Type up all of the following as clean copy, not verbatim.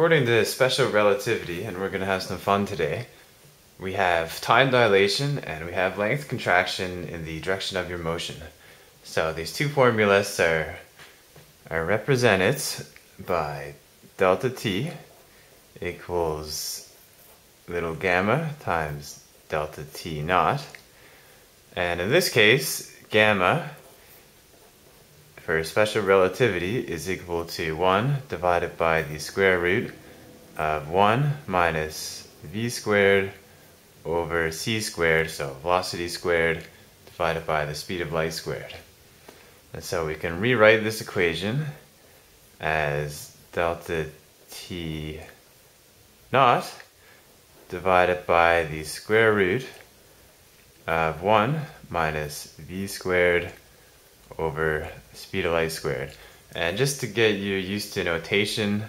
According to special relativity, and we're going to have some fun today, we have time dilation and we have length contraction in the direction of your motion. So these two formulas are represented by delta t equals little gamma times delta t naught. And in this case, gamma for special relativity is equal to 1 divided by the square root of 1 minus v squared over c squared, so velocity squared divided by the speed of light squared. And so we can rewrite this equation as delta t naught divided by the square root of 1 minus v squared over speed of light squared. And just to get you used to notation,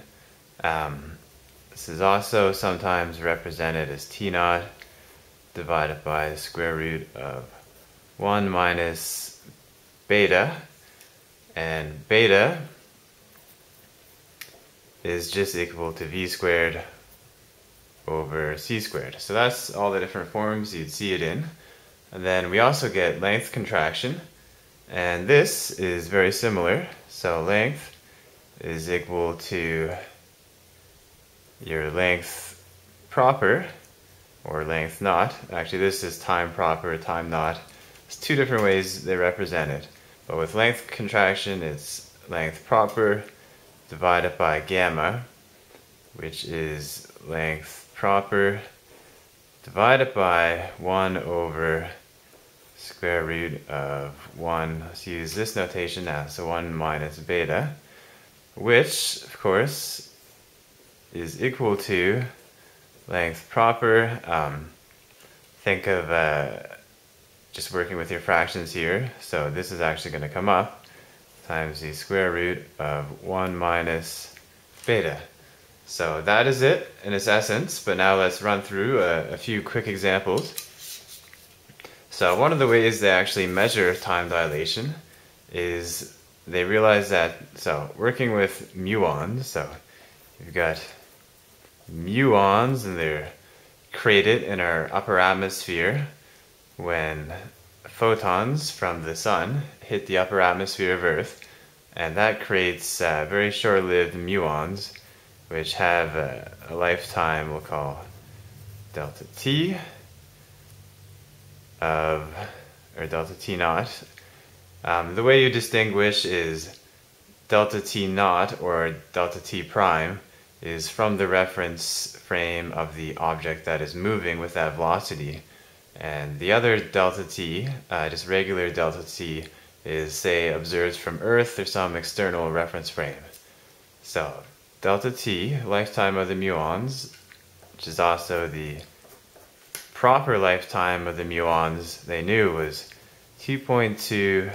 this is also sometimes represented as t naught divided by the square root of 1 minus beta, and beta is just equal to v squared over c squared. So that's all the different forms you'd see it in. And then we also get length contraction, and this is very similar. So length is equal to your length proper, or length naught. Actually, this is time proper, time naught. It's two different ways they represent it. But with length contraction, it's length proper divided by gamma, which is length proper divided by 1 over square root of 1, let's use this notation now, so 1 minus beta, which of course is equal to length proper. Think of just working with your fractions here, so this is actually going to come up, times the square root of 1 minus beta. So that is it in its essence, but now let's run through a few quick examples. So one of the ways they actually measure time dilation is they realize that, so working with muons, so you've got muons and they're created in our upper atmosphere when photons from the sun hit the upper atmosphere of Earth, and that creates very short-lived muons which have a lifetime we'll call delta t of, or delta t naught. The way you distinguish is delta t naught or delta t prime is from the reference frame of the object that is moving with that velocity. And the other delta t, just regular delta t, is say observed from Earth or some external reference frame. So delta t, lifetime of the muons, which is also the proper lifetime of the muons they knew, was 2.2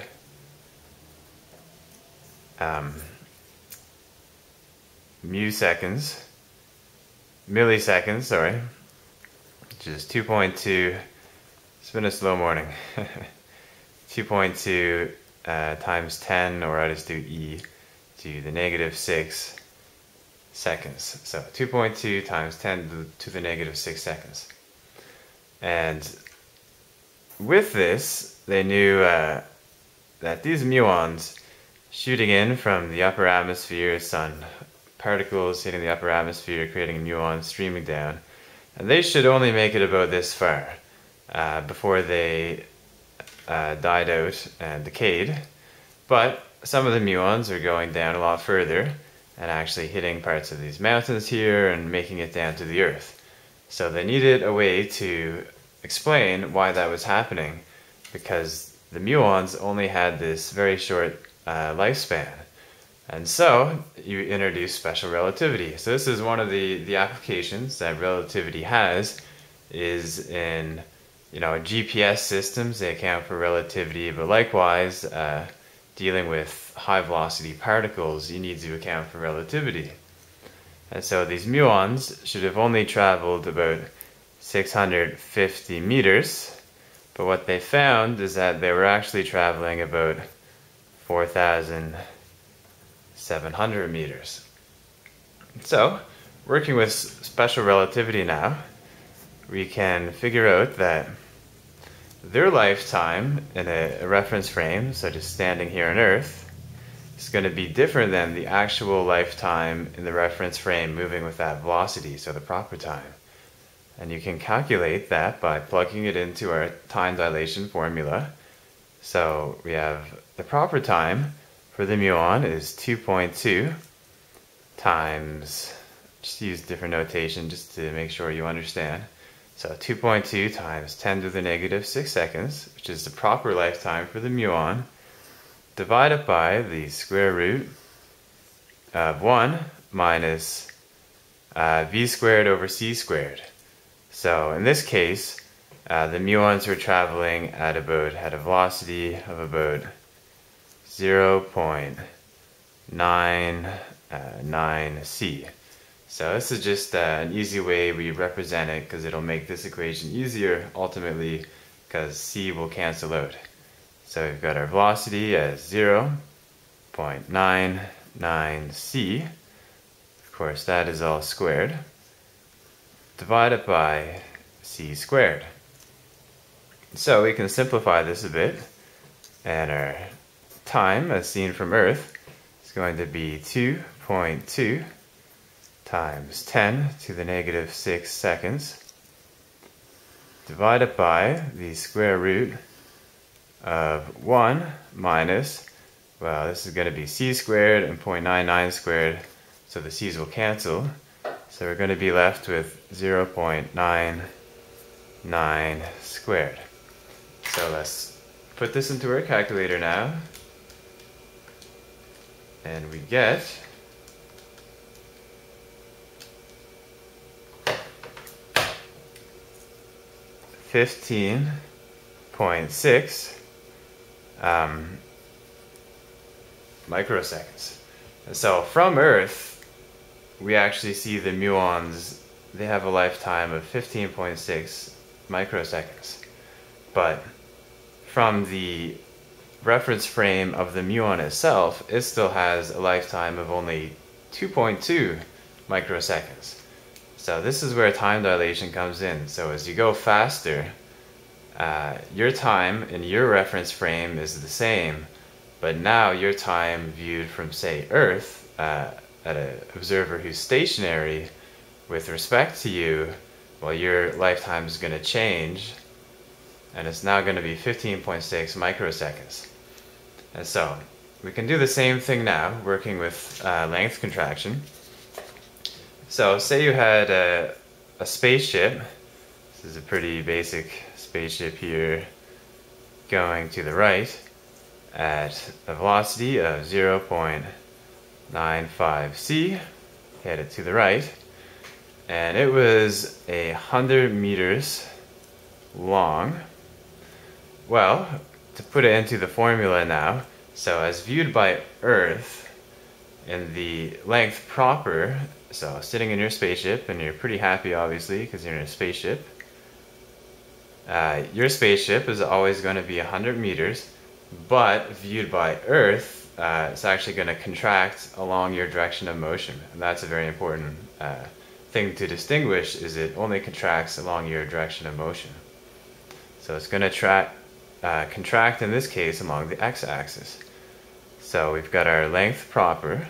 milliseconds, sorry, which is 2.2, it's been a slow morning, 2.2 times 10, or I just do e to the negative 6 seconds. So 2.2 times 10 to the negative 6 seconds. And with this, they knew that these muons shooting in from the upper atmosphere, sun particles hitting the upper atmosphere, creating muons streaming down, and they should only make it about this far before they died out and decayed. But some of the muons are going down a lot further and actually hitting parts of these mountains here and making it down to the Earth. So they needed a way to explain why that was happening, because the muons only had this very short lifespan. And so you introduce special relativity. So this is one of the applications that relativity has, is in, you know, GPS systems. They account for relativity, but likewise dealing with high velocity particles, you need to account for relativity. And so these muons should have only traveled about 650 meters, but what they found is that they were actually traveling about 4,700 meters. So Working with special relativity now, we can figure out that their lifetime in a reference frame, such as standing here on Earth, is going to be different than the actual lifetime in the reference frame moving with that velocity, so the proper time. And you can calculate that by plugging it into our time dilation formula. So we have the proper time for the muon is 2.2 times, just use different notation just to make sure you understand. So 2.2 times 10 to the negative 6 seconds, which is the proper lifetime for the muon, divided by the square root of 1 minus v squared over c squared. So in this case, the muons were traveling at a velocity of about 0.99c. So this is just an easy way we represent it because it'll make this equation easier ultimately because c will cancel out. So we've got our velocity as 0.99c. Of course that is all squared, divided by c squared. So we can simplify this a bit, and our time as seen from Earth is going to be 2.2 times 10 to the negative 6 seconds, divided by the square root of 1 minus, well, this is going to be c squared and 0.99 squared, so the c's will cancel. So we're going to be left with 0.99 squared. So let's put this into our calculator now, and we get 15.6 microseconds. So from Earth, we actually see the muons, they have a lifetime of 15.6 microseconds. But from the reference frame of the muon itself, it still has a lifetime of only 2.2 microseconds. So this is where time dilation comes in. So as you go faster, your time in your reference frame is the same, but now your time viewed from, say, Earth, at an observer who's stationary with respect to you, well, your lifetime is going to change, and it's now going to be 15.6 microseconds. And so we can do the same thing now, working with length contraction. So say you had a spaceship. This is a pretty basic spaceship here, going to the right at a velocity of 0.95c, headed to the right, and it was 100 meters long. Well, to put it into the formula now, so as viewed by Earth in the length proper, so sitting in your spaceship, and you're pretty happy obviously because you're in a spaceship, your spaceship is always going to be 100 meters, but viewed by Earth, it's actually going to contract along your direction of motion, and that's a very important thing to distinguish, is it only contracts along your direction of motion. So it's going to contract in this case along the x-axis. So we've got our length proper,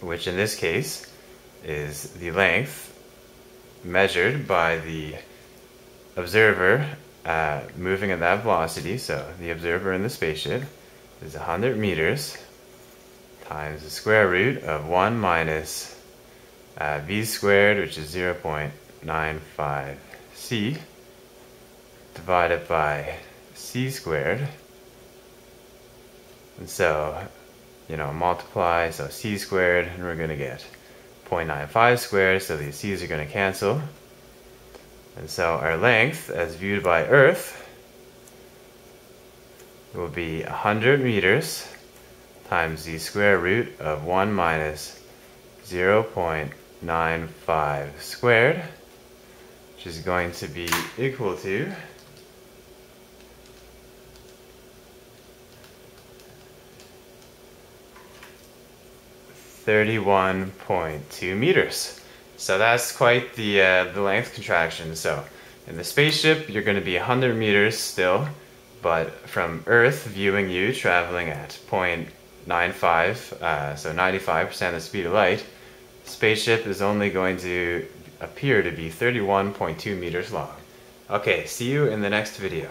which in this case is the length measured by the observer moving at that velocity, so the observer in the spaceship, is 100 meters times the square root of 1 minus v squared, which is 0.95c, divided by c squared. And so, you know, multiply, so c squared, and we're going to get 0.95 squared, so these c's are going to cancel. And so our length, as viewed by Earth, will be 100 meters times the square root of 1 minus 0.95 squared, which is going to be equal to 15.6 31.2 meters. So that's quite the length contraction. So in the spaceship, you're going to be 100 meters still, but from Earth viewing you traveling at 0.95, so 95% the speed of light, the spaceship is only going to appear to be 31.2 meters long. Okay, see you in the next video.